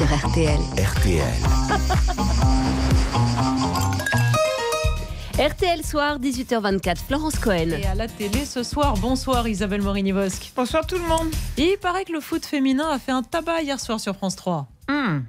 sur RTL. RTL Soir, 18h24, Florence Cohen. Et à la télé ce soir, bonsoir Isabelle Morini-Vosk. Bonsoir tout le monde. Et il paraît que le foot féminin a fait un tabac hier soir sur France 3.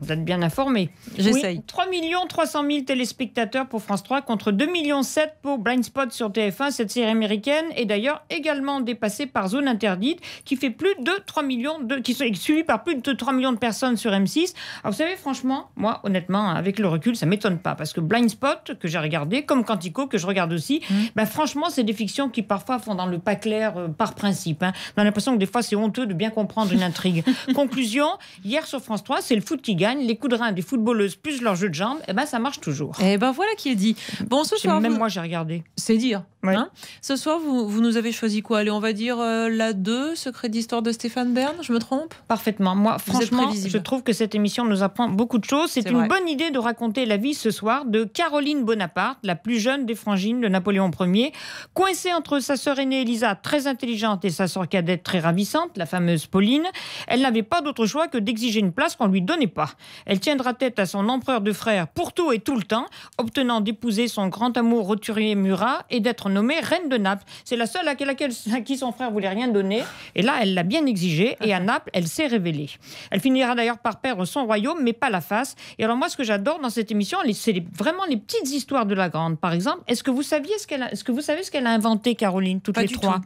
Vous êtes bien informé. J'essaye. Oui, 3 300 000 téléspectateurs pour France 3 contre 2,7 millions pour Blind Spot sur TF1. Cette série américaine est d'ailleurs également dépassée par Zone Interdite qui fait plus de 3 millions de... qui est suivie par plus de 3 millions de personnes sur M6. Alors vous savez, franchement, moi, honnêtement, avec le recul, ça ne m'étonne pas parce que Blind Spot, que j'ai regardé, comme Quantico, que je regarde aussi, ben, franchement, c'est des fictions qui parfois font dans le pas clair par principe. Hein. On a l'impression que des fois, c'est honteux de bien comprendre une intrigue. Conclusion, hier sur France 3, c'est le foot qui gagne, les coups de rein des footballeuses plus leur jeu de jambes, eh ben ça marche toujours. Eh ben voilà qui est dit. Bon, ce soir, même vous... moi j'ai regardé. C'est dire. Oui. Hein, ce soir, vous nous avez choisi quoi? Allez, on va dire la 2, Secrets d'Histoire de Stéphane Bern, je me trompe? Parfaitement. Moi, franchement, je trouve que cette émission nous apprend beaucoup de choses. C'est une bonne idée de raconter la vie ce soir de Caroline Bonaparte, la plus jeune des frangines de Napoléon Ier, coincée entre sa sœur aînée Elisa, très intelligente, et sa sœur cadette, très ravissante, la fameuse Pauline. Elle n'avait pas d'autre choix que d'exiger une place qu'on lui donnait pas. Elle tiendra tête à son empereur de frères pour tout et tout le temps, obtenant d'épouser son grand amour roturier Murat et d'être nommée reine de Naples. C'est la seule à qui son frère voulait rien donner. Et là, elle l'a bien exigé. Et à Naples, elle s'est révélée. Elle finira d'ailleurs par perdre son royaume, mais pas la face. Et alors moi, ce que j'adore dans cette émission, c'est vraiment les petites histoires de la grande. Par exemple, est-ce que vous saviez ce qu'elle a inventé, Caroline, toutes les trois?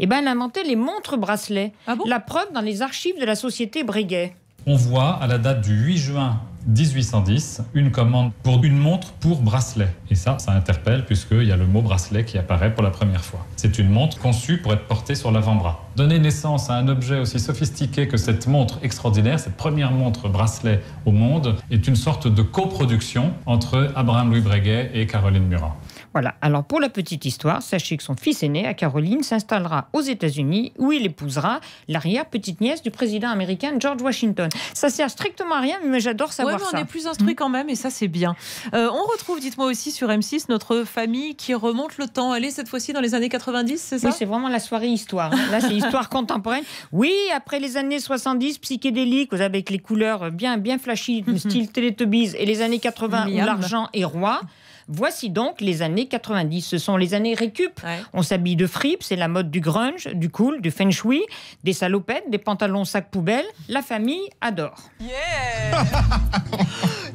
Eh bien, elle a inventé les montres-bracelets. Ah bon? La preuve dans les archives de la société Breguet. On voit, à la date du 8 juin 1810, une commande pour une montre pour bracelet. Et ça, ça interpelle puisqu'il y a le mot bracelet qui apparaît pour la première fois. C'est une montre conçue pour être portée sur l'avant-bras. Donner naissance à un objet aussi sophistiqué que cette montre extraordinaire, cette première montre bracelet au monde, est une sorte de coproduction entre Abraham-Louis Breguet et Caroline Murat. Voilà, alors pour la petite histoire, sachez que son fils aîné, à Caroline, s'installera aux États-Unis où il épousera l'arrière-petite-nièce du président américain George Washington. Ça sert strictement à rien, mais j'adore savoir ça. On est plus instruits quand même, et ça c'est bien. On retrouve, dites-moi aussi, sur M6, notre famille qui remonte le temps. Elle est cette fois-ci dans les années 90, c'est ça? Oui, c'est vraiment la soirée histoire. Hein. Là, c'est histoire contemporaine. Oui, après les années 70, psychédéliques, avec les couleurs bien flashy, style Teletubbies, et les années 80, où l'argent est roi. Voici donc les années 90. Ce sont les années récup. Ouais. On s'habille de fripe, c'est la mode du grunge, du cool, du feng shui, des salopettes, des pantalons sac poubelle. La famille adore. Yeah.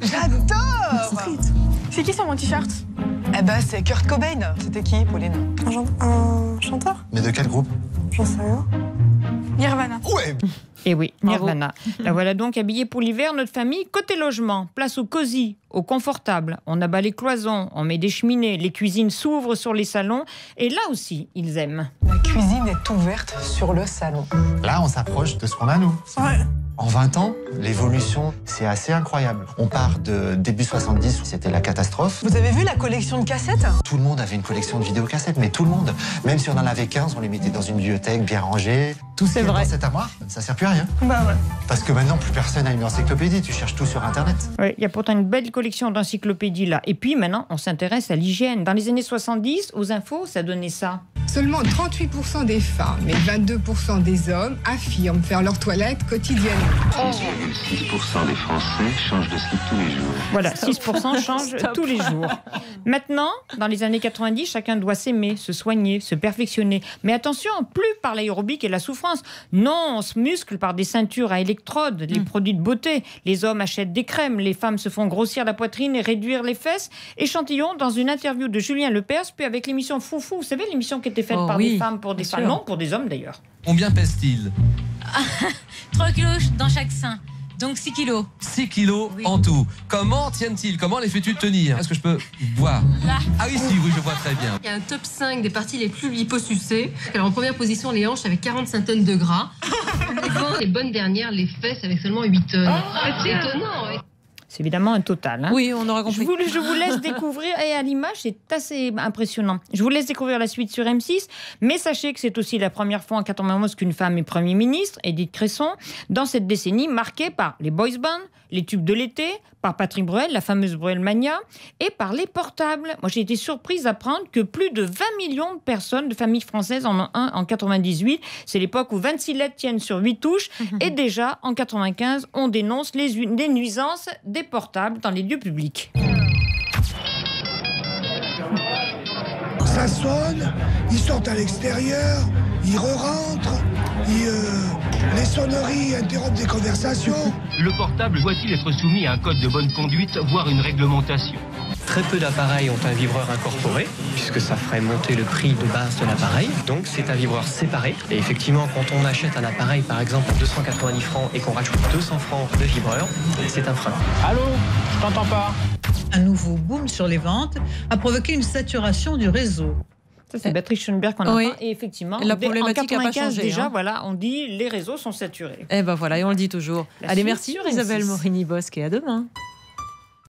J'adore. C'est qui sur mon t-shirt? Eh ben, c'est Kurt Cobain. C'était qui, Pauline? Un chanteur. Mais de quel groupe? J'en sais rien. Nirvana. Ouais. Et oui, Nirvana. La voilà donc habillée pour l'hiver, notre famille. Côté logement, place au cosy, au confortable. On abat les cloisons, on met des cheminées, les cuisines s'ouvrent sur les salons. Et là aussi, ils aiment. La cuisine est ouverte sur le salon. Là, on s'approche de ce qu'on a, nous. Ouais. En 20 ans, l'évolution, c'est assez incroyable. On part de début 70, c'était la catastrophe. Vous avez vu la collection de cassettes? Tout le monde avait une collection de vidéocassettes, mais tout le monde. Même si on en avait 15, on les mettait dans une bibliothèque bien rangée. Tout ce qui est dans cette armoire, ça sert plus à rien. Bah ouais. Parce que maintenant, plus personne n'a une encyclopédie, tu cherches tout sur Internet. Oui, il y a pourtant une belle collection d'encyclopédies là. Et puis maintenant, on s'intéresse à l'hygiène. Dans les années 70, aux infos, ça donnait ça. Seulement 38% des femmes et 22% des hommes affirment faire leur toilette quotidiennement. 6% des Français changent de slip tous les jours. Voilà, 6% changent tous les jours. Maintenant, dans les années 90, chacun doit s'aimer, se soigner, se perfectionner. Mais attention, plus par l'aérobic et la souffrance. Non, on se muscle par des ceintures à électrodes, les produits de beauté. Les hommes achètent des crèmes, les femmes se font grossir la poitrine et réduire les fesses. Échantillon dans une interview de Julien Lepers, puis avec l'émission Foufou. Vous savez, l'émission qui était faite par des femmes pour des femmes, non, pour des hommes d'ailleurs. Combien pèse-t-il? 3 kilos dans chaque sein, donc 6 kilos. 6 kilos en tout. Comment tiennent-ils? Comment les fais-tu tenir? Est-ce que je peux voir? Ah oui, si, oui, je vois très bien. Il y a un top 5 des parties les plus liposucées. Alors en première position, les hanches avec 45 tonnes de gras. Les bonnes dernières, les fesses avec seulement 8 tonnes. Oh, c'est étonnant, oui. C'est évidemment un total. Hein. Oui, on aura compris. Je vous laisse découvrir, et à l'image, c'est assez impressionnant. Je vous laisse découvrir la suite sur M6, mais sachez que c'est aussi la première fois en 91 qu'une femme est Premier ministre, Edith Cresson, dans cette décennie marquée par les boys bands, les tubes de l'été, par Patrick Bruel, la fameuse Bruelmania, et par les portables. Moi, j'ai été surprise d'apprendre que plus de 20 millions de personnes, de familles françaises, en ont un en 98. C'est l'époque où 26 lettres tiennent sur 8 touches. Et déjà, en 95, on dénonce les nuisances des portables dans les lieux publics. Ça sonne, ils sont à l'extérieur, ils re-rentrent, les sonneries interrompent des conversations. Le portable doit-il être soumis à un code de bonne conduite, voire une réglementation? Très peu d'appareils ont un vibreur incorporé, puisque ça ferait monter le prix de base de l'appareil. Donc c'est un vibreur séparé. Et effectivement, quand on achète un appareil, par exemple, à 290 francs et qu'on rajoute 200 francs de vibreur, c'est un frein. Allô? Je t'entends pas. Un nouveau boom sur les ventes a provoqué une saturation du réseau. Ça, c'est Patrick Schoenberg qu'on a parlé. Et effectivement, la problématique n'a pas changé. Déjà, hein. Voilà, on dit les réseaux sont saturés. Et ben voilà, et on le dit toujours. Allez, merci Isabelle Morini-Vosk et à demain.